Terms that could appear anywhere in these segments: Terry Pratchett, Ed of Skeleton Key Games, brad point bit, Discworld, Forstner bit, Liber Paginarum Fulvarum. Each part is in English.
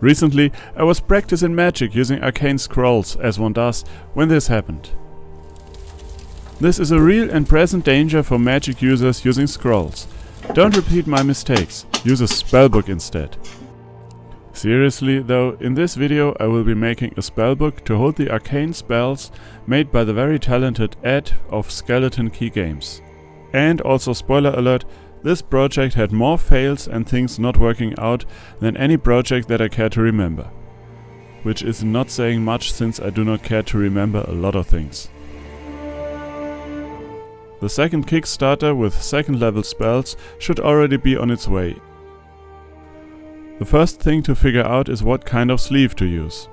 Recently, I was practicing magic using arcane scrolls, as one does, when this happened. This is a real and present danger for magic users using scrolls. Don't repeat my mistakes, use a spellbook instead. Seriously though, in this video I will be making a spellbook to hold the arcane spells made by the very talented Ed of Skeleton Key Games. And also spoiler alert, this project had more fails and things not working out than any project that I care to remember. Which is not saying much since I do not care to remember a lot of things. The second Kickstarter with second level spells should already be on its way. The first thing to figure out is what kind of sleeve to use.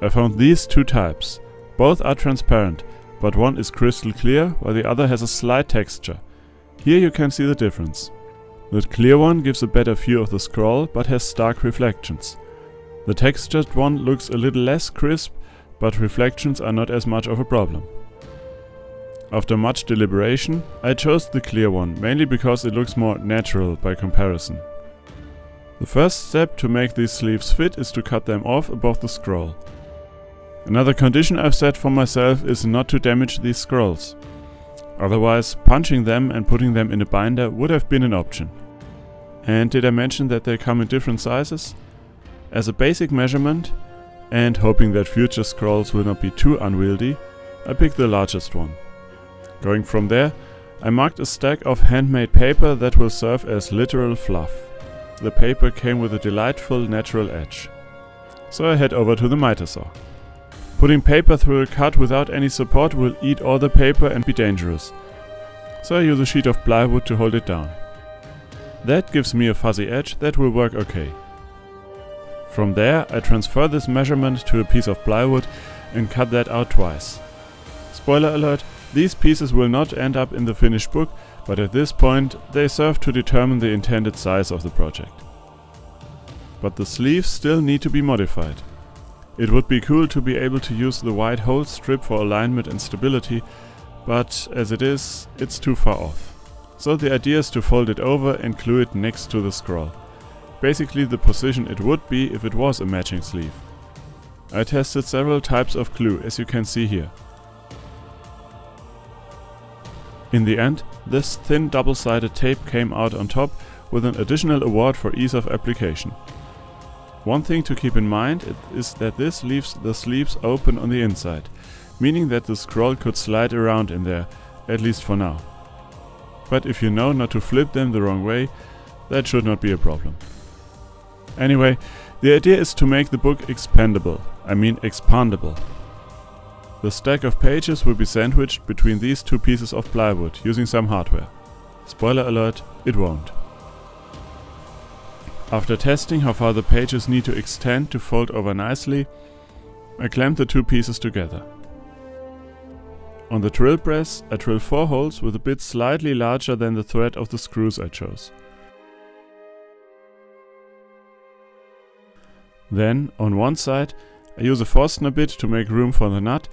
I found these two types. Both are transparent, but one is crystal clear while the other has a slight texture. Here you can see the difference. The clear one gives a better view of the scroll but has stark reflections. The textured one looks a little less crisp, but reflections are not as much of a problem. After much deliberation, I chose the clear one, mainly because it looks more natural by comparison. The first step to make these sleeves fit is to cut them off above the scroll. Another condition I've set for myself is not to damage these scrolls. Otherwise, punching them and putting them in a binder would have been an option. And did I mention that they come in different sizes? As a basic measurement, and hoping that future scrolls will not be too unwieldy, I picked the largest one. Going from there, I marked a stack of handmade paper that will serve as literal fluff. The paper came with a delightful natural edge. So I head over to the miter saw. Putting paper through a cut without any support will eat all the paper and be dangerous. So I use a sheet of plywood to hold it down. That gives me a fuzzy edge that will work okay. From there, I transfer this measurement to a piece of plywood and cut that out twice. Spoiler alert, these pieces will not end up in the finished book, but at this point they serve to determine the intended size of the project. But the sleeves still need to be modified. It would be cool to be able to use the white hole strip for alignment and stability, but as it is, it's too far off. So the idea is to fold it over and glue it next to the scroll. Basically the position it would be if it was a matching sleeve. I tested several types of glue, as you can see here. In the end, this thin double-sided tape came out on top with an additional award for ease of application. One thing to keep in mind is that this leaves the sleeves open on the inside, meaning that the scroll could slide around in there, at least for now. But if you know not to flip them the wrong way, that should not be a problem. Anyway, the idea is to make the book expandable. The stack of pages will be sandwiched between these two pieces of plywood using some hardware. Spoiler alert, it won't. After testing how far the pages need to extend to fold over nicely, I clamped the two pieces together. On the drill press, I drill 4 holes with a bit slightly larger than the thread of the screws I chose. Then, on one side, I use a Forstner bit to make room for the nut,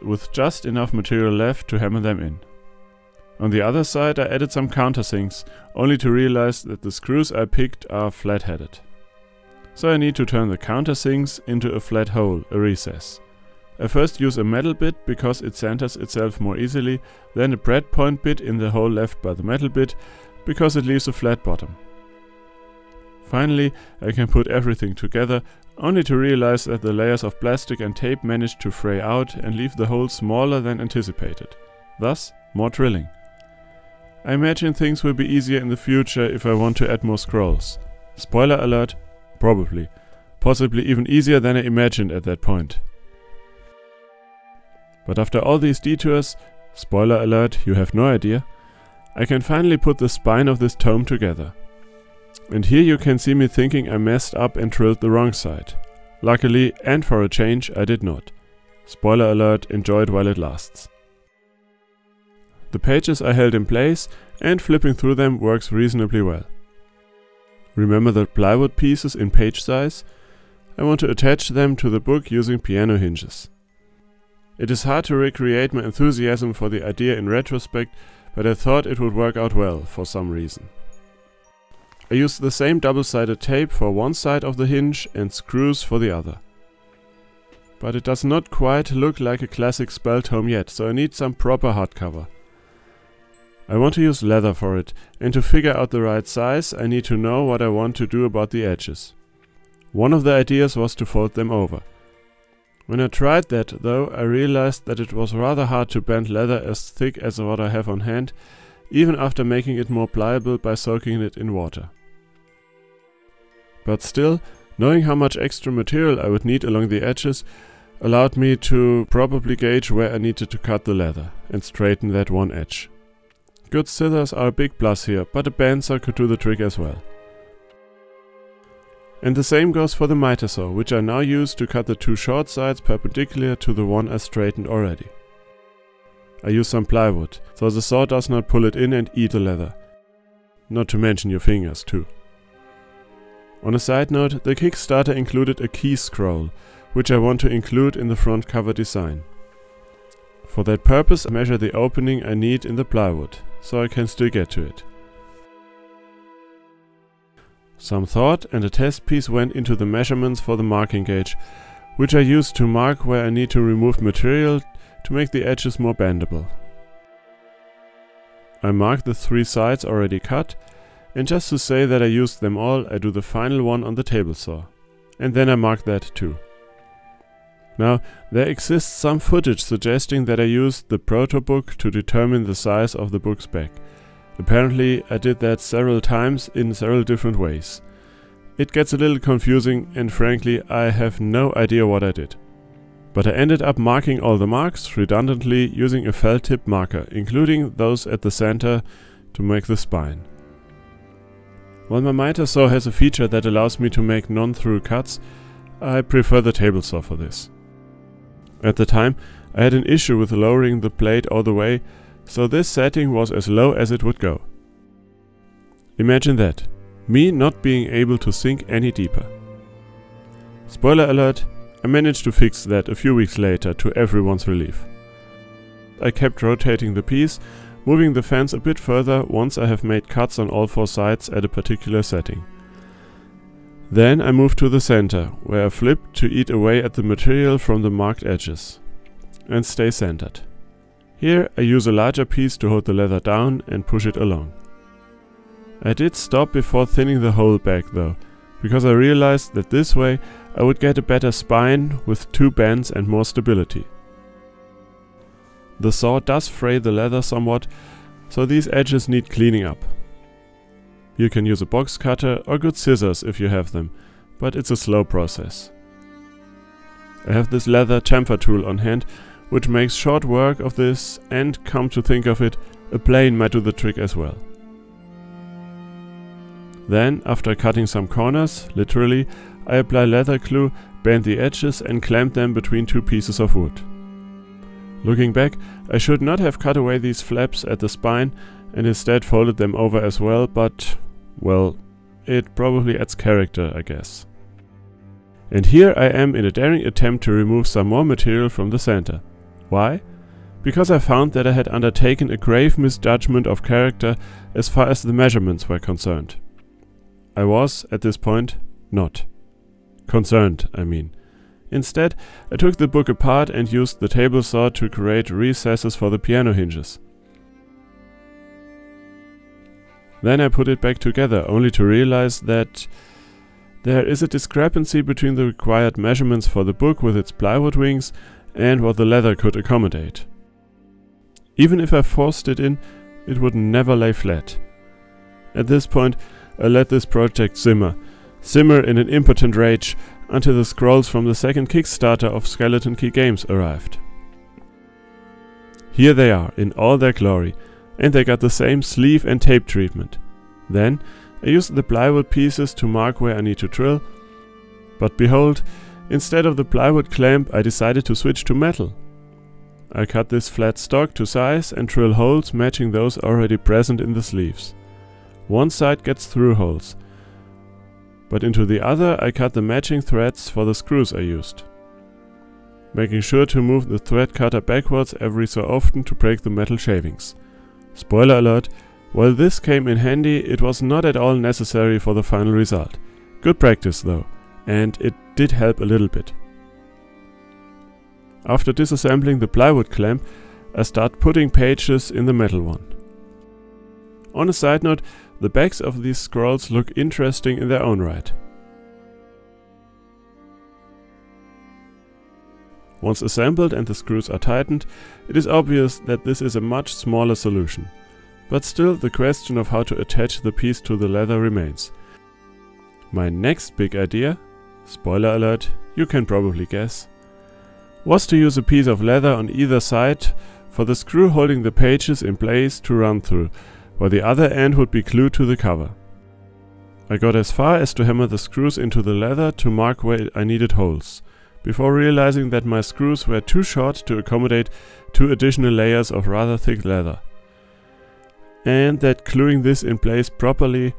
with just enough material left to hammer them in. On the other side I added some countersinks, only to realize that the screws I picked are flat-headed. So I need to turn the countersinks into a flat hole, a recess. I first use a metal bit because it centers itself more easily, then a brad point bit in the hole left by the metal bit because it leaves a flat bottom. Finally, I can put everything together, only to realize that the layers of plastic and tape managed to fray out and leave the hole smaller than anticipated. Thus, more drilling. I imagine things will be easier in the future if I want to add more scrolls. Spoiler alert, probably. Possibly even easier than I imagined at that point. But after all these detours, spoiler alert, you have no idea, I can finally put the spine of this tome together. And here you can see me thinking I messed up and drilled the wrong side. Luckily, and for a change, I did not. Spoiler alert, enjoy it while it lasts. The pages I held in place and flipping through them works reasonably well. Remember the plywood pieces in page size? I want to attach them to the book using piano hinges. It is hard to recreate my enthusiasm for the idea in retrospect, but I thought it would work out well for some reason. I used the same double-sided tape for one side of the hinge and screws for the other. But it does not quite look like a classic spell tome yet, so I need some proper hardcover. I want to use leather for it, and to figure out the right size I need to know what I want to do about the edges. One of the ideas was to fold them over. When I tried that though, I realized that it was rather hard to bend leather as thick as what I have on hand, even after making it more pliable by soaking it in water. But still, knowing how much extra material I would need along the edges allowed me to probably gauge where I needed to cut the leather and straighten that one edge. Good scissors are a big plus here, but a bandsaw could do the trick as well. And the same goes for the miter saw, which I now use to cut the two short sides perpendicular to the one I straightened already. I use some plywood, so the saw does not pull it in and eat the leather. Not to mention your fingers too. On a side note, the Kickstarter included a key scroll, which I want to include in the front cover design. For that purpose I measure the opening I need in the plywood, so I can still get to it. Some thought and a test piece went into the measurements for the marking gauge, which I use to mark where I need to remove material to make the edges more bendable. I mark the three sides already cut, and just to say that I used them all, I do the final one on the table saw. And then I mark that too. Now, there exists some footage suggesting that I used the proto-book to determine the size of the book's back. Apparently, I did that several times in several different ways. It gets a little confusing and frankly, I have no idea what I did. But I ended up marking all the marks redundantly using a felt tip marker, including those at the center to make the spine. While my miter saw has a feature that allows me to make non-through cuts, I prefer the table saw for this. At the time, I had an issue with lowering the blade all the way, so this setting was as low as it would go. Imagine that, me not being able to sink any deeper. Spoiler alert, I managed to fix that a few weeks later to everyone's relief. I kept rotating the piece, moving the fence a bit further once I have made cuts on all four sides at a particular setting. Then I moved to the center, where I flipped to eat away at the material from the marked edges and stay centered. Here I use a larger piece to hold the leather down and push it along. I did stop before thinning the whole back though, because I realized that this way I would get a better spine with two bends and more stability. The saw does fray the leather somewhat, so these edges need cleaning up. You can use a box cutter or good scissors if you have them, but it's a slow process. I have this leather chamfer tool on hand, which makes short work of this and, come to think of it, a plane might do the trick as well. Then, after cutting some corners, literally, I apply leather glue, bend the edges and clamp them between two pieces of wood. Looking back, I should not have cut away these flaps at the spine and instead folded them over as well, but, well, it probably adds character, I guess. And here I am in a daring attempt to remove some more material from the center. Why? Because I found that I had undertaken a grave misjudgment of character as far as the measurements were concerned. I was, at this point, not. Concerned, I mean. Instead, I took the book apart and used the table saw to create recesses for the piano hinges. Then I put it back together, only to realize that there is a discrepancy between the required measurements for the book with its plywood wings and what the leather could accommodate. Even if I forced it in, it would never lay flat. At this point, I let this project simmer in an impotent rage until the scrolls from the second Kickstarter of Skeleton Key Games arrived. Here they are, in all their glory, and they got the same sleeve and tape treatment. Then I used the plywood pieces to mark where I need to drill, but behold, instead of the plywood clamp I decided to switch to metal. I cut this flat stock to size and drill holes matching those already present in the sleeves. One side gets through holes, but into the other I cut the matching threads for the screws I used, making sure to move the thread cutter backwards every so often to break the metal shavings. Spoiler alert, While this came in handy, it was not at all necessary for the final result. Good practice though, and it did help a little bit. After disassembling the plywood clamp, I start putting pages in the metal one. On a side note, the backs of these scrolls look interesting in their own right. Once assembled and the screws are tightened, it is obvious that this is a much smaller solution. But still, the question of how to attach the piece to the leather remains. My next big idea, spoiler alert, you can probably guess, was to use a piece of leather on either side for the screw holding the pages in place to run through, while the other end would be glued to the cover. I got as far as to hammer the screws into the leather to mark where I needed holes, before realizing that my screws were too short to accommodate two additional layers of rather thick leather, and that gluing this in place properly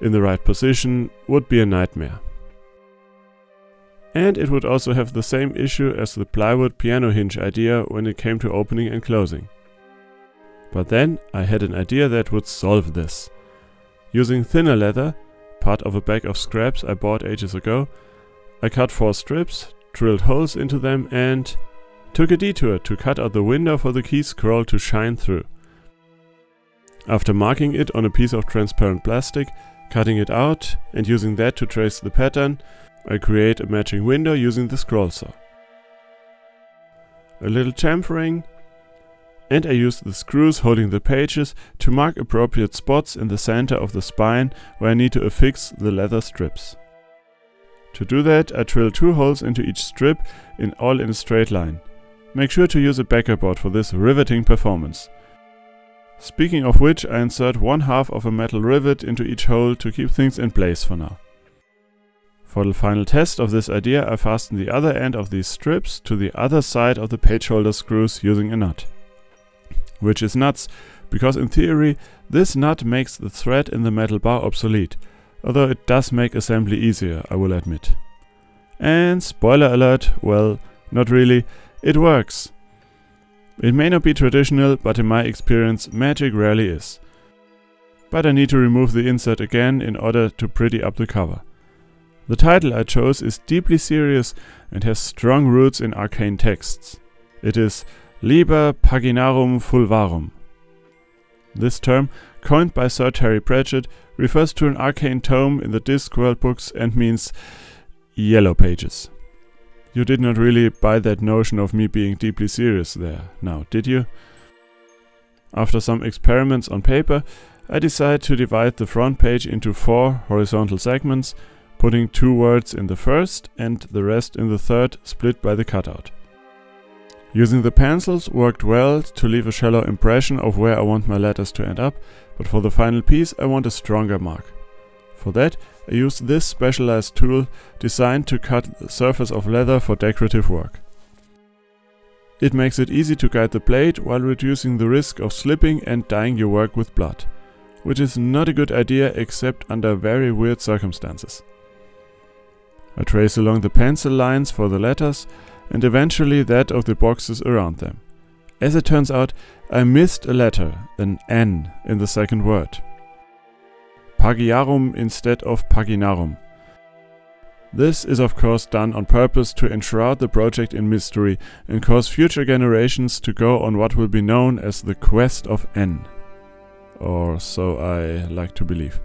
in the right position would be a nightmare. And it would also have the same issue as the plywood piano hinge idea when it came to opening and closing. But then I had an idea that would solve this. Using thinner leather, part of a bag of scraps I bought ages ago, I cut 4 strips, drilled holes into them and took a detour to cut out the window for the key scroll to shine through. After marking it on a piece of transparent plastic, cutting it out and using that to trace the pattern, I create a matching window using the scroll saw. A little chamfering, and I use the screws holding the pages to mark appropriate spots in the center of the spine where I need to affix the leather strips. To do that, I drill 2 holes into each strip, all in a straight line. Make sure to use a backer board for this riveting performance. Speaking of which, I insert 1/2 of a metal rivet into each hole to keep things in place for now. For the final test of this idea, I fasten the other end of these strips to the other side of the page holder screws using a nut. Which is nuts, because in theory, this nut makes the thread in the metal bar obsolete, although it does make assembly easier, I will admit. And spoiler alert, well, not really, it works. It may not be traditional, but in my experience, magic rarely is. But I need to remove the insert again in order to pretty up the cover. The title I chose is deeply serious and has strong roots in arcane texts. It is Liber Paginarum Fulvarum. This term, coined by Sir Terry Pratchett, refers to an arcane tome in the Discworld books and means yellow pages. You did not really buy that notion of me being deeply serious there, now, did you? After some experiments on paper, I decided to divide the front page into 4 horizontal segments, putting 2 words in the first and the rest in the third, split by the cutout. Using the pencils worked well to leave a shallow impression of where I want my letters to end up, but for the final piece I want a stronger mark. For that, I used this specialized tool designed to cut the surface of leather for decorative work. It makes it easy to guide the blade while reducing the risk of slipping and dyeing your work with blood, which is not a good idea except under very weird circumstances. I trace along the pencil lines for the letters and eventually that of the boxes around them. As it turns out, I missed a letter, an N, in the second word. Pagiarum instead of Paginarum. This is of course done on purpose to enshroud the project in mystery and cause future generations to go on what will be known as the Quest of N. Or so I like to believe.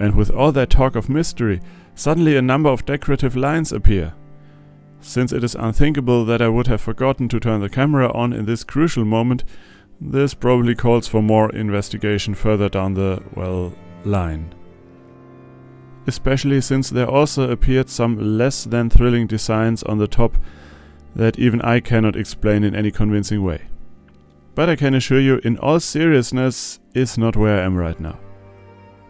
And with all that talk of mystery, suddenly a number of decorative lines appear. Since it is unthinkable that I would have forgotten to turn the camera on in this crucial moment, this probably calls for more investigation further down the, well, line. Especially since there also appeared some less than thrilling designs on the top that even I cannot explain in any convincing way. But I can assure you, in all seriousness, is not where I am right now.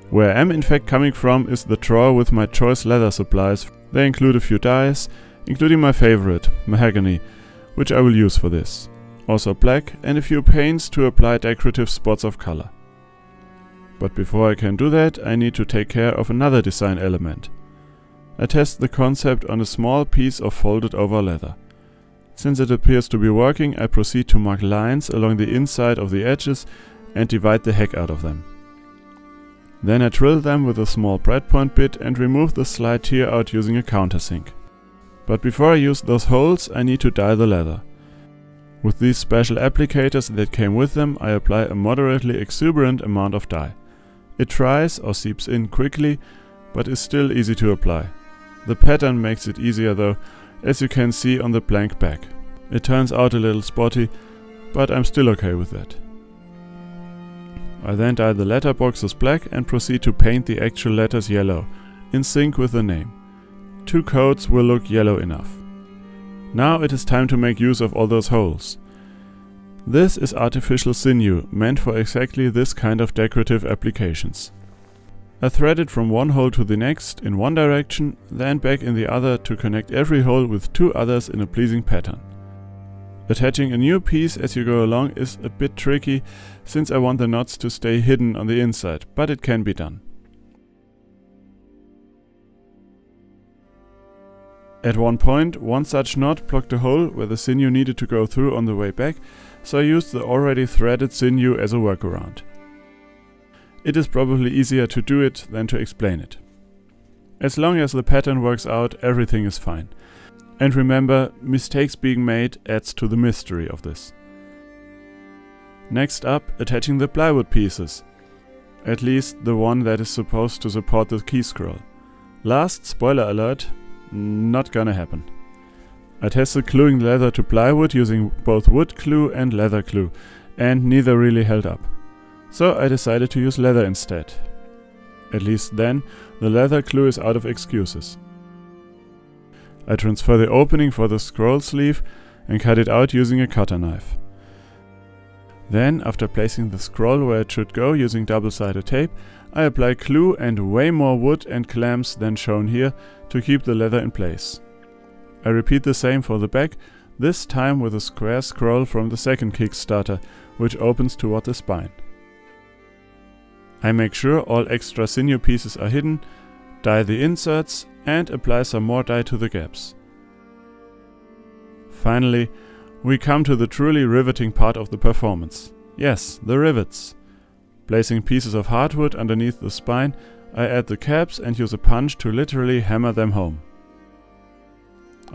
Where I am in fact coming from is the drawer with my choice leather supplies. They include a few dyes, including my favorite, mahogany, which I will use for this. Also black and a few paints to apply decorative spots of color. But before I can do that, I need to take care of another design element. I test the concept on a small piece of folded over leather. Since it appears to be working, I proceed to mark lines along the inside of the edges and divide the heck out of them. Then I drilled them with a small breadpoint bit and removed the slide here out using a countersink. But before I use those holes, I need to dye the leather. With these special applicators that came with them, I apply a moderately exuberant amount of dye. It dries or seeps in quickly, but is still easy to apply. The pattern makes it easier though, as you can see on the blank back. It turns out a little spotty, but I'm still okay with that. I then dye the letterboxes black and proceed to paint the actual letters yellow, in sync with the name. Two coats will look yellow enough. Now it is time to make use of all those holes. This is artificial sinew, meant for exactly this kind of decorative applications. I thread it from one hole to the next in one direction, then back in the other to connect every hole with two others in a pleasing pattern. Attaching a new piece as you go along is a bit tricky, since I want the knots to stay hidden on the inside, but it can be done. At one point, one such knot blocked a hole where the sinew needed to go through on the way back, so I used the already threaded sinew as a workaround. It is probably easier to do it than to explain it. As long as the pattern works out, everything is fine. And remember, mistakes being made adds to the mystery of this. Next up, attaching the plywood pieces. At least the one that is supposed to support the key scroll. Last spoiler alert, not gonna happen. I tested gluing leather to plywood using both wood glue and leather glue, and neither really held up. So I decided to use leather instead. At least then, the leather glue is out of excuses. I transfer the opening for the scroll sleeve and cut it out using a cutter knife. Then, after placing the scroll where it should go using double-sided tape, I apply glue and way more wood and clamps than shown here to keep the leather in place. I repeat the same for the back, this time with a square scroll from the second Kickstarter, which opens toward the spine. I make sure all extra sinew pieces are hidden, dye the inserts, and apply some more dye to the gaps. Finally, we come to the truly riveting part of the performance. Yes, the rivets. Placing pieces of hardwood underneath the spine, I add the caps and use a punch to literally hammer them home.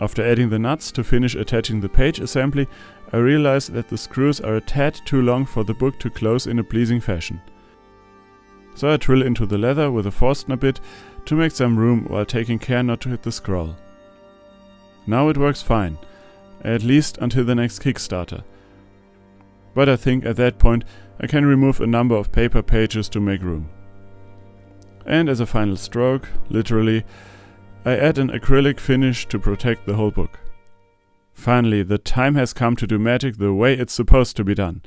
After adding the nuts to finish attaching the page assembly, I realize that the screws are a tad too long for the book to close in a pleasing fashion. So I drill into the leather with a Forstner bit to make some room while taking care not to hit the scroll. Now it works fine, at least until the next Kickstarter. But I think at that point I can remove a number of paper pages to make room. And as a final stroke, literally, I add an acrylic finish to protect the whole book. Finally, the time has come to do magic the way it's supposed to be done.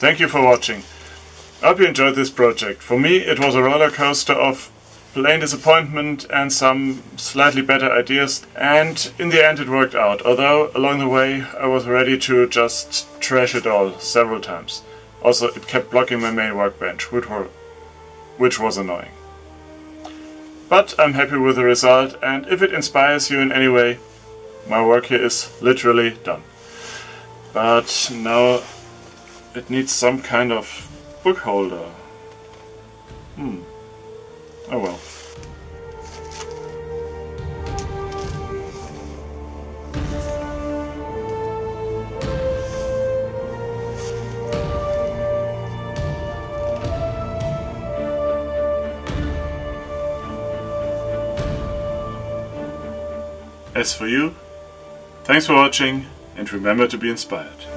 Thank you for watching. I hope you enjoyed this project. For me, it was a roller coaster of plain disappointment and some slightly better ideas, and in the end it worked out, although along the way I was ready to just trash it all several times. Also, it kept blocking my main workbench, which was annoying. But I'm happy with the result, and if it inspires you in any way, my work here is literally done. But now it needs some kind of book holder. Oh well. As for you, thanks for watching and remember to be inspired.